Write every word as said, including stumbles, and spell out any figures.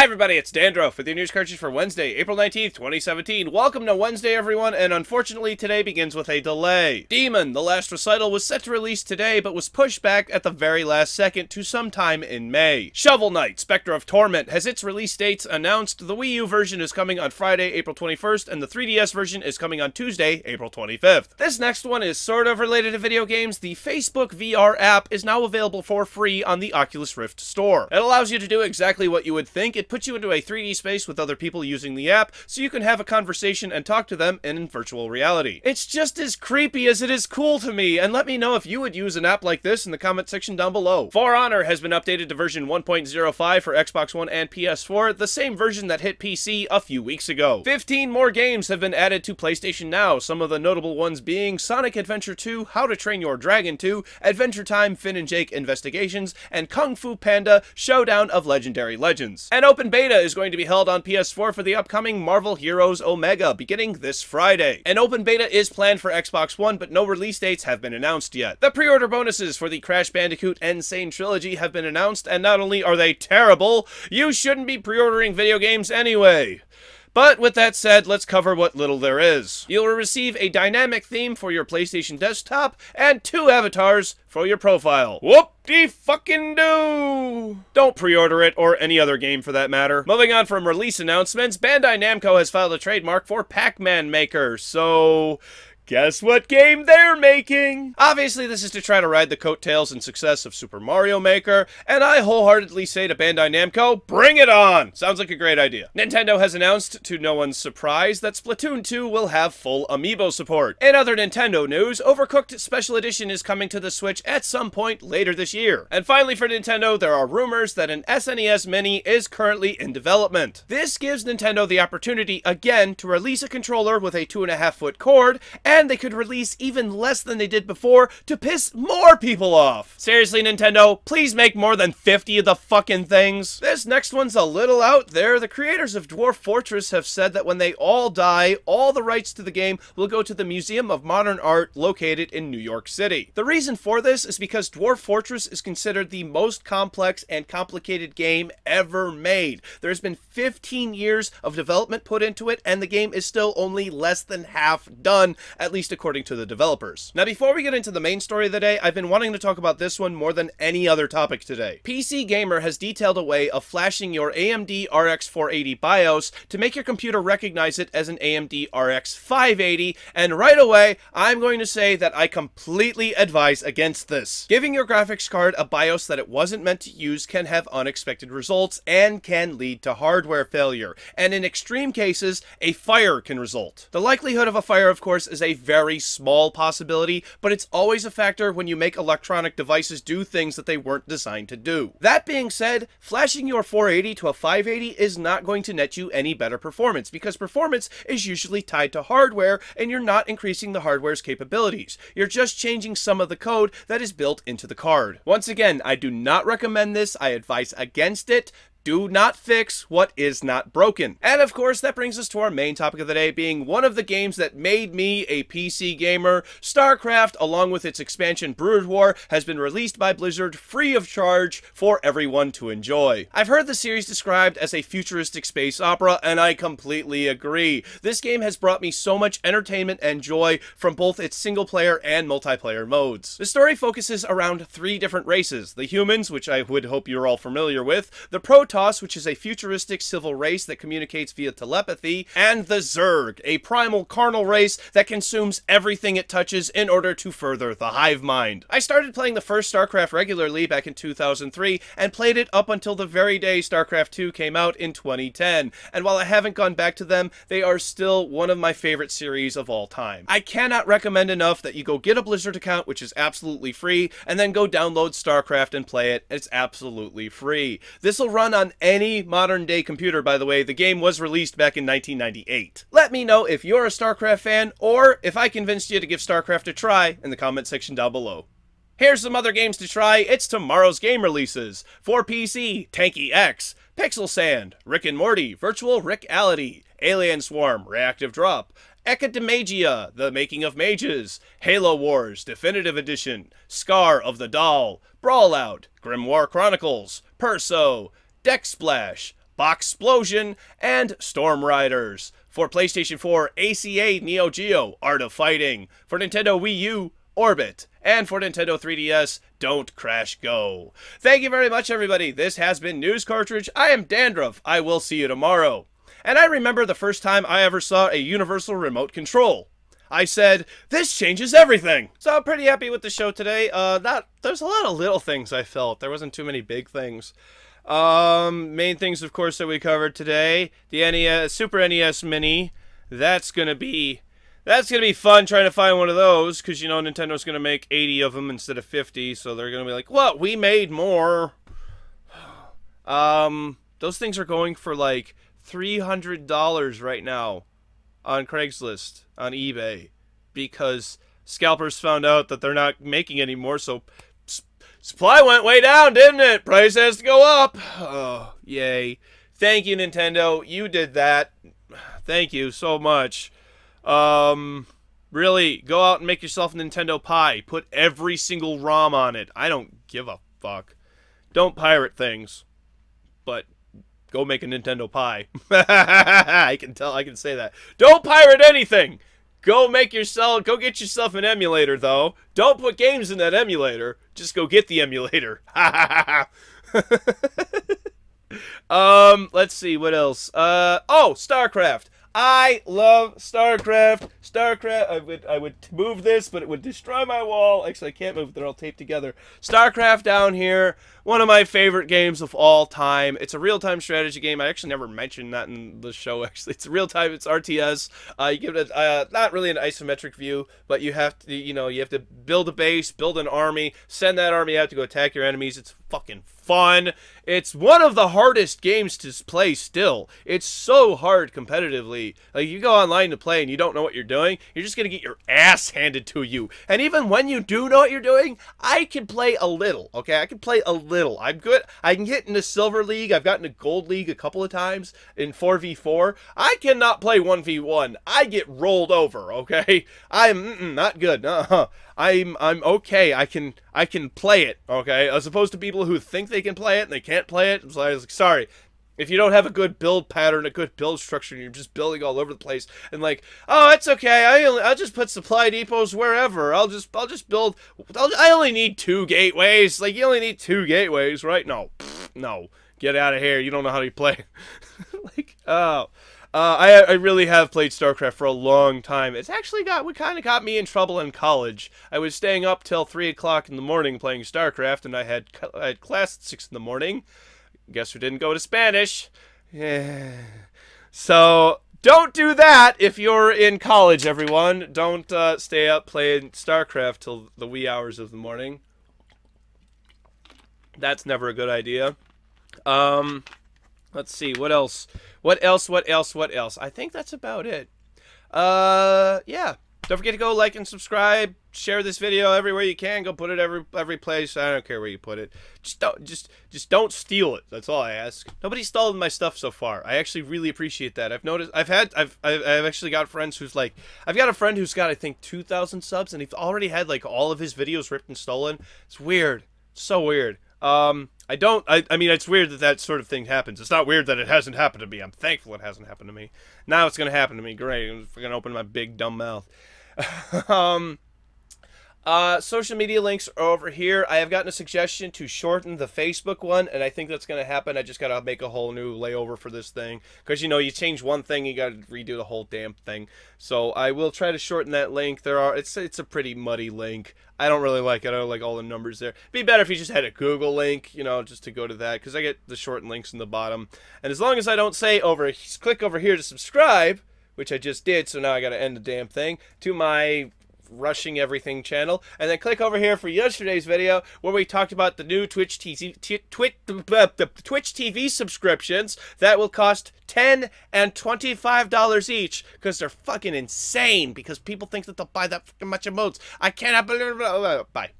Hi everybody, it's Dandro for the news cartridge for Wednesday, April nineteenth, twenty seventeen. Welcome to Wednesday everyone, and unfortunately today begins with a delay. Deemo: The Last Recital was set to release today, but was pushed back at the very last second to sometime in May. Shovel Knight: Specter of Torment has its release dates announced. The Wii U version is coming on Friday, April twenty-first, and the three D S version is coming on Tuesday, April twenty-fifth. This next one is sort of related to video games. The Facebook V R app is now available for free on the Oculus Rift store. It allows you to do exactly what you would think. It puts you into a three D space with other people using the app, so you can have a conversation and talk to them in virtual reality. It's just as creepy as it is cool to me, and let me know if you would use an app like this in the comment section down below. For Honor has been updated to version one point oh five for Xbox One and P S four, the same version that hit P C a few weeks ago. fifteen more games have been added to PlayStation Now, some of the notable ones being Sonic Adventure two, How to Train Your Dragon two, Adventure Time Finn and Jake Investigations, and Kung Fu Panda Showdown of Legendary Legends. And open beta is going to be held on P S four for the upcoming Marvel Heroes Omega, beginning this Friday. An open beta is planned for Xbox One, but no release dates have been announced yet. The pre-order bonuses for the Crash Bandicoot N-Sane Trilogy have been announced, and not only are they terrible, you shouldn't be pre-ordering video games anyway. But with that said, let's cover what little there is. You'll receive a dynamic theme for your PlayStation desktop and two avatars for your profile. Whoop-de-fucking-do! Don't pre-order it, or any other game for that matter. Moving on from release announcements, Bandai Namco has filed a trademark for Pac-Man Maker, so guess what game they're making? Obviously, this is to try to ride the coattails and success of Super Mario Maker, and I wholeheartedly say to Bandai Namco, bring it on! Sounds like a great idea. Nintendo has announced, to no one's surprise, that Splatoon two will have full amiibo support. In other Nintendo news, Overcooked Special Edition is coming to the Switch at some point later this year. And finally for Nintendo, there are rumors that an S N E S Mini is currently in development. This gives Nintendo the opportunity, again, to release a controller with a two and a half foot cord, and And they could release even less than they did before to piss more people off. Seriously, Nintendo, please make more than fifty of the fucking things. This next one's a little out there. The creators of Dwarf Fortress have said that when they all die, all the rights to the game will go to the Museum of Modern Art located in New York City. The reason for this is because Dwarf Fortress is considered the most complex and complicated game ever made. There's been fifteen years of development put into it, and the game is still only less than half done, at at least according to the developers. Now, before we get into the main story of the day, I've been wanting to talk about this one more than any other topic today. P C Gamer has detailed a way of flashing your A M D R X four eighty BIOS to make your computer recognize it as an A M D R X five eighty, and right away, I'm going to say that I completely advise against this. Giving your graphics card a BIOS that it wasn't meant to use can have unexpected results and can lead to hardware failure, and in extreme cases, a fire can result. The likelihood of a fire, of course, is a very small possibility, but it's always a factor when you make electronic devices do things that they weren't designed to do. That being said, flashing your four eighty to a five eighty is not going to net you any better performance, because performance is usually tied to hardware, and you're not increasing the hardware's capabilities. You're just changing some of the code that is built into the card. Once again, I do not recommend this. I advise against it. Do not fix what is not broken. And of course, that brings us to our main topic of the day, being one of the games that made me a P C gamer. StarCraft, along with its expansion Brood War, has been released by Blizzard free of charge for everyone to enjoy. I've heard the series described as a futuristic space opera, and I completely agree. This game has brought me so much entertainment and joy from both its single-player and multiplayer modes. The story focuses around three different races: the humans, which I would hope you're all familiar with, the Protoss, Protoss, which is a futuristic civil race that communicates via telepathy, and the Zerg, a primal carnal race that consumes everything it touches in order to further the hive mind. I started playing the first StarCraft regularly back in two thousand three, and played it up until the very day StarCraft two came out in twenty ten, and while I haven't gone back to them, they are still one of my favorite series of all time. I cannot recommend enough that you go get a Blizzard account, which is absolutely free, and then go download StarCraft and play it. It's absolutely free. This'll run on on any modern-day computer, by the way. The game was released back in nineteen ninety-eight. Let me know if you're a StarCraft fan, or if I convinced you to give StarCraft a try in the comment section down below. Here's some other games to try. It's tomorrow's game releases. For P C, Tanky X, Pixel Sand, Rick and Morty, Virtual Rickality, Alien Swarm, Reactive Drop, Echidemagia, The Making of Mages, Halo Wars, Definitive Edition, Scar of the Dahl, Brawlout, Grimoire Chronicles, Perso, Deck Splash, Boxplosion, and Storm Riders. For PlayStation four, A C A Neo Geo, Art of Fighting. For Nintendo Wii U, Orbit. And for Nintendo three D S, Don't Crash Go. Thank you very much, everybody. This has been News Cartridge. I am Dandruff. I will see you tomorrow. And I remember the first time I ever saw a universal remote control. I said, this changes everything. So I'm pretty happy with the show today. Uh, that, there's a lot of little things I felt. There wasn't too many big things. Um, main things, of course, that we covered today. The N E S, Super N E S Mini. That's going to be... That's going to be fun trying to find one of those, because, you know, Nintendo's going to make eighty of them instead of fifty, so they're going to be like, what? We made more. Um, those things are going for, like, three hundred dollars right now on Craigslist, on eBay, because scalpers found out that they're not making any more, so sp supply went way down, didn't it? Price has to go up. Oh, yay. Thank you, Nintendo. You did that. Thank you so much. Um, really, go out and make yourself a Nintendo Pie. Put every single ROM on it. I don't give a fuck. Don't pirate things. But go make a Nintendo Pie. I can tell, I can say that. Don't pirate anything! Go make yourself, go get yourself an emulator, though. Don't put games in that emulator. Just go get the emulator. Ha ha ha. Um, let's see, what else? Uh, oh, StarCraft. I love StarCraft. StarCraft, I would, I would move this, but it would destroy my wall. Actually, I can't move it. They're all taped together. StarCraft down here, one of my favorite games of all time. It's a real-time strategy game. I actually never mentioned that in the show, actually. It's real-time. It's R T S. Uh, you give it a, uh, not really an isometric view, but you have to, you know, you have to build a base, build an army, send that army out to go attack your enemies. It's fucking fun. It's one of the hardest games to play still. It's so hard competitively. Like, you go online to play and you don't know what you're doing, you're just gonna get your ass handed to you. And even when you do know what you're doing, I can play a little, okay? I can play a little. I'm good. I can get into Silver League. I've gotten to Gold League a couple of times in four v four. I cannot play one v one. I get rolled over, okay? I'm mm-mm, not good. Uh-huh. I'm I'm okay. I can I can play it, okay? As opposed to people who think they can play it and they can't play it. So I was like, sorry. If you don't have a good build pattern, a good build structure, and you're just building all over the place, and like, oh, it's okay. I only, I'll just put supply depots wherever. I'll just I'll just build. I'll, I only need two gateways. Like, you only need two gateways, right? No, no, get out of here. You don't know how to play. Like, oh. Uh, I, I really have played StarCraft for a long time. It's actually got what kind of got me in trouble in college. I was staying up till three o'clock in the morning playing StarCraft, and I had I had class at six in the morning. Guess who didn't go to Spanish? Yeah. So don't do that if you're in college, everyone. Don't uh, stay up playing StarCraft till the wee hours of the morning. That's never a good idea. Um. Let's see, what else? What else, what else, what else? I think that's about it. Uh, yeah. Don't forget to go like and subscribe. Share this video everywhere you can. Go put it every every place. I don't care where you put it. Just don't, just, just don't steal it. That's all I ask. Nobody's stolen my stuff so far. I actually really appreciate that. I've noticed, I've had, I've, I've, I've actually got friends who's like, I've got a friend who's got, I think, two thousand subs, and he's already had, like, all of his videos ripped and stolen. It's weird. So weird. Um... I don't, I, I mean, it's weird that that sort of thing happens. It's not weird that it hasn't happened to me. I'm thankful it hasn't happened to me. Now it's going to happen to me. Great. I'm going to open my big dumb mouth. um, uh, social media links are over here. I have gotten a suggestion to shorten the Facebook one, and I think that's going to happen. I just got to make a whole new layover for this thing. Because, you know, you change one thing, you got to redo the whole damn thing. So I will try to shorten that link. There are, it's, it's a pretty muddy link. I don't really like it. I don't like all the numbers there. It'd be better if you just had a Google link, you know, just to go to that, because I get the shortened links in the bottom. And as long as I don't say over, click over here to subscribe, which I just did, so now I got to end the damn thing, to my Rushing Everything channel, and then click over here for yesterday's video where we talked about the new Twitch T V, Twitch, the Twitch T V subscriptions that will cost ten and twenty-five dollars each, because they're fucking insane, because people think that they'll buy that fucking much of modes. I cannot believe it. Bye.